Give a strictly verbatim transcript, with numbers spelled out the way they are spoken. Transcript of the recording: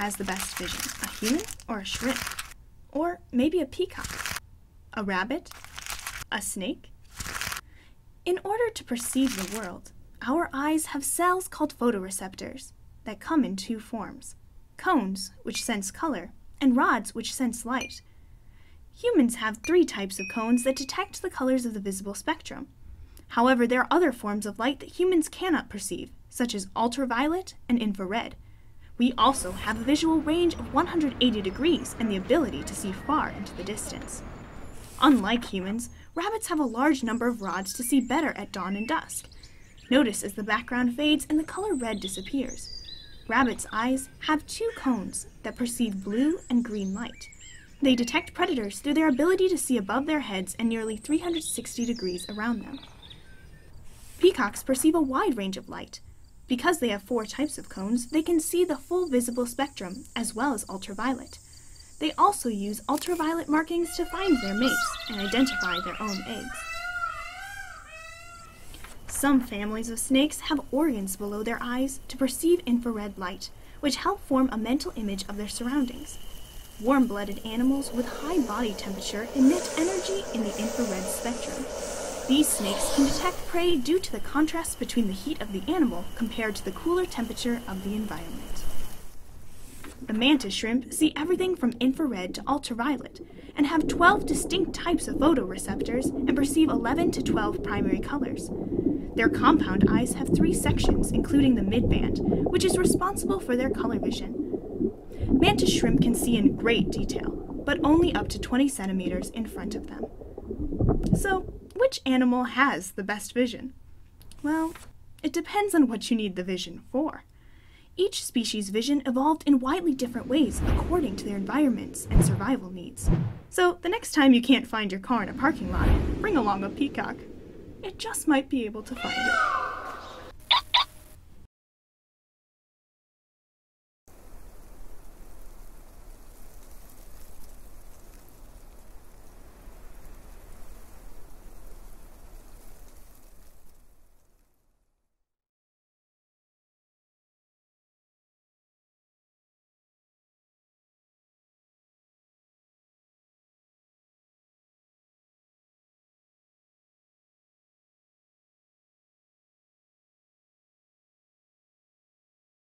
has the best vision, a human or a shrimp? Or maybe a peacock? A rabbit? A snake? In order to perceive the world, our eyes have cells called photoreceptors that come in two forms: cones, which sense color, and rods, which sense light. Humans have three types of cones that detect the colors of the visible spectrum. However, there are other forms of light that humans cannot perceive, such as ultraviolet and infrared. We also have a visual range of one hundred eighty degrees and the ability to see far into the distance. Unlike humans, rabbits have a large number of rods to see better at dawn and dusk. Notice as the background fades and the color red disappears. Rabbits' eyes have two cones that perceive blue and green light. They detect predators through their ability to see above their heads and nearly three hundred sixty degrees around them. Peacocks perceive a wide range of light. Because they have four types of cones, they can see the full visible spectrum, as well as ultraviolet. They also use ultraviolet markings to find their mates and identify their own eggs. Some families of snakes have organs below their eyes to perceive infrared light, which help form a mental image of their surroundings. Warm-blooded animals with high body temperature emit energy in the infrared spectrum. These snakes can detect prey due to the contrast between the heat of the animal compared to the cooler temperature of the environment. The mantis shrimp see everything from infrared to ultraviolet, and have twelve distinct types of photoreceptors and perceive eleven to twelve primary colors. Their compound eyes have three sections, including the midband, which is responsible for their color vision. Mantis shrimp can see in great detail, but only up to twenty centimeters in front of them. So, which animal has the best vision? Well, it depends on what you need the vision for. Each species' vision evolved in widely different ways according to their environments and survival needs. So the next time you can't find your car in a parking lot, bring along a peacock. It just might be able to find it.